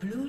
Blue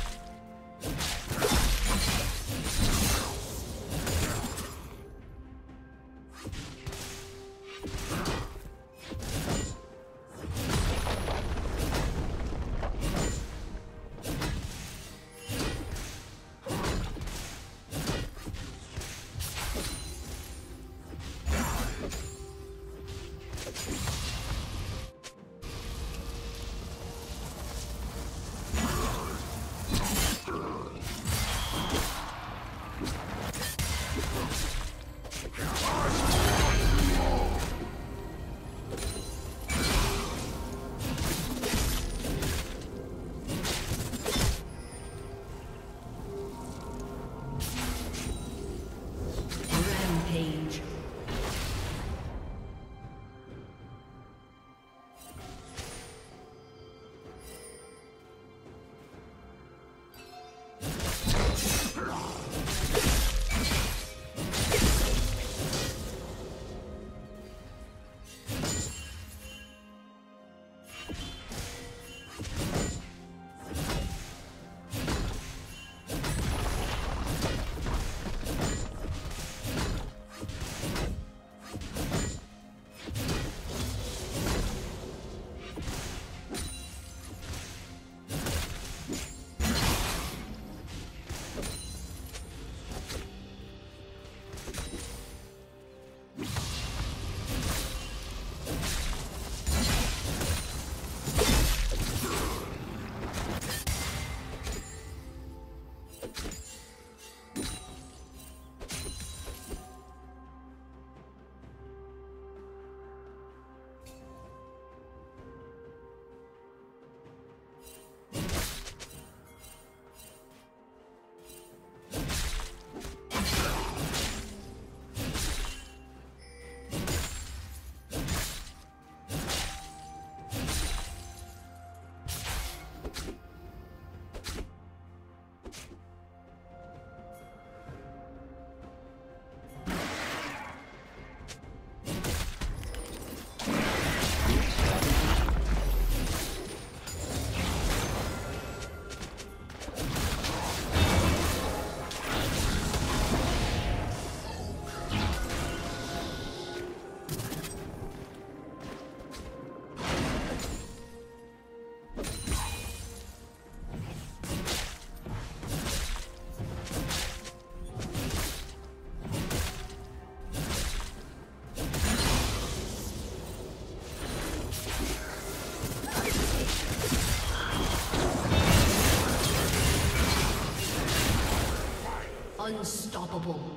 unstoppable.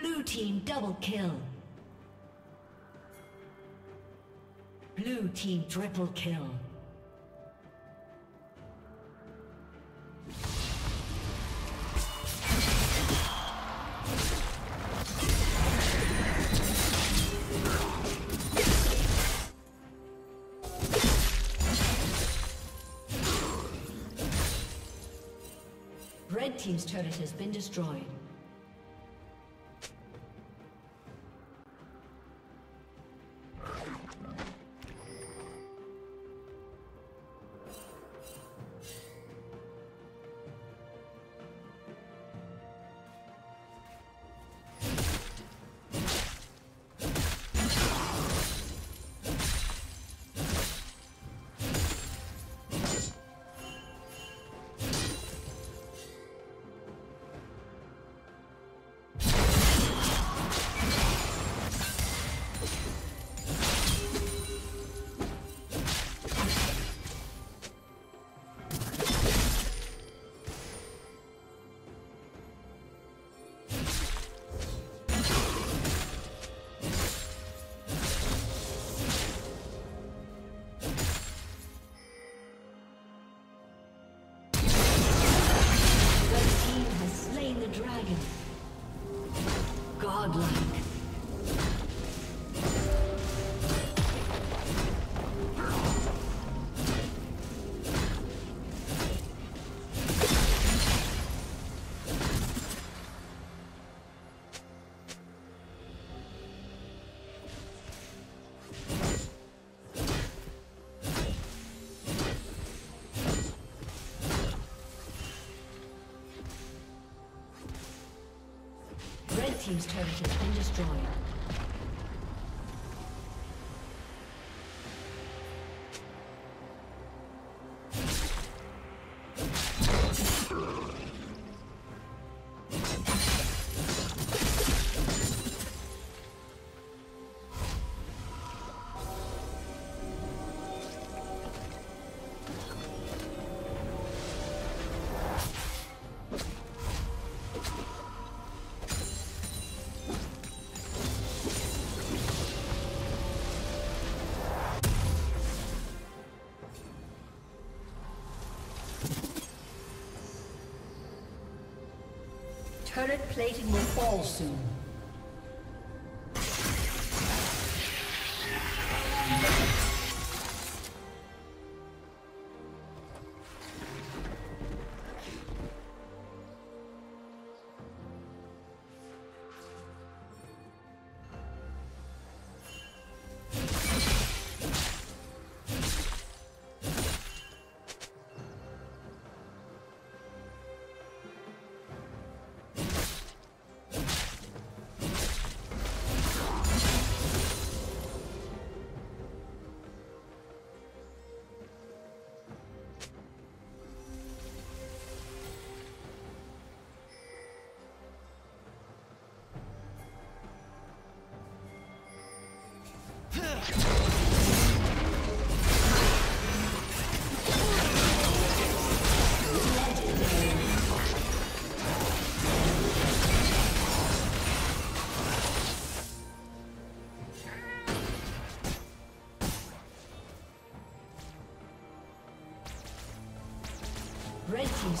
Blue team double kill. Blue team triple kill. Red team's turret has been destroyed. Team's turret has been destroyed. Turret plating will fall soon. Red team's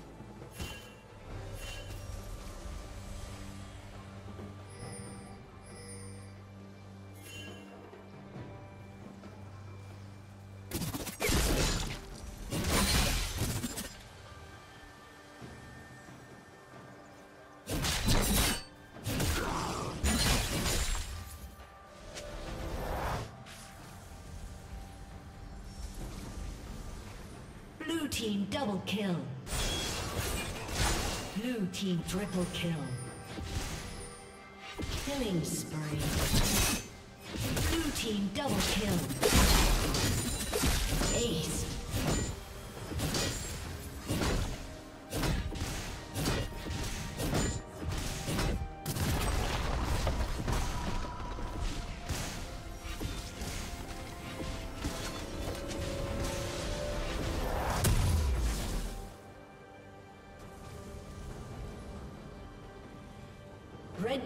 Team double kill. Blue team triple kill. Killing spree. Blue team double kill. Ace. Red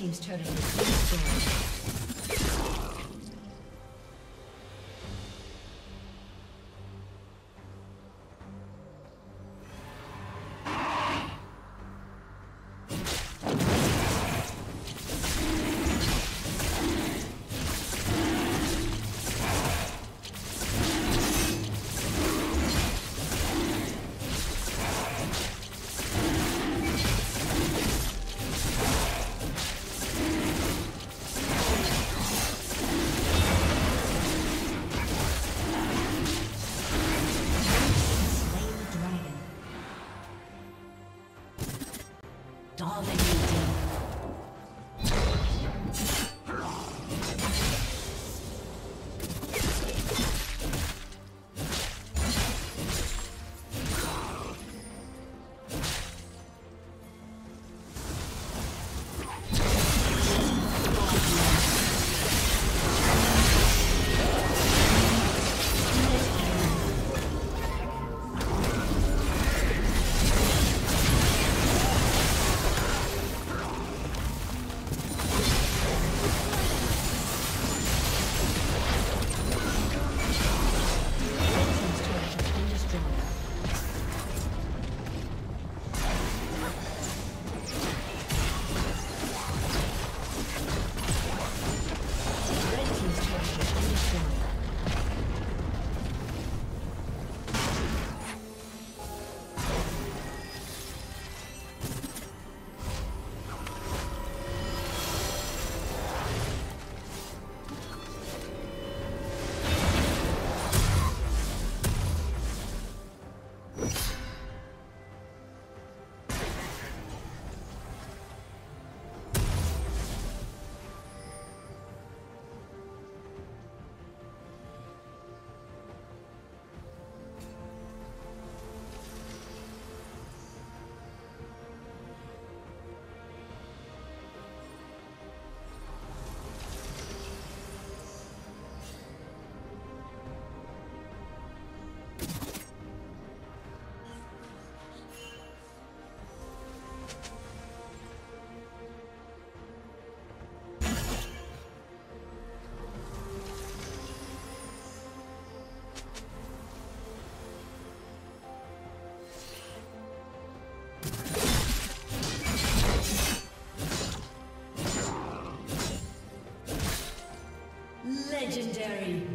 Team's turret has been destroyed. legendary.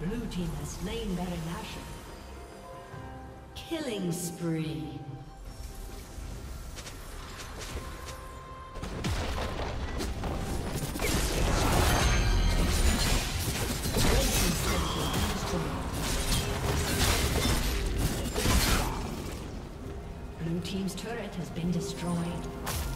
Blue team has slain Baron Nashor. Killing spree. Blue team's turret has been destroyed.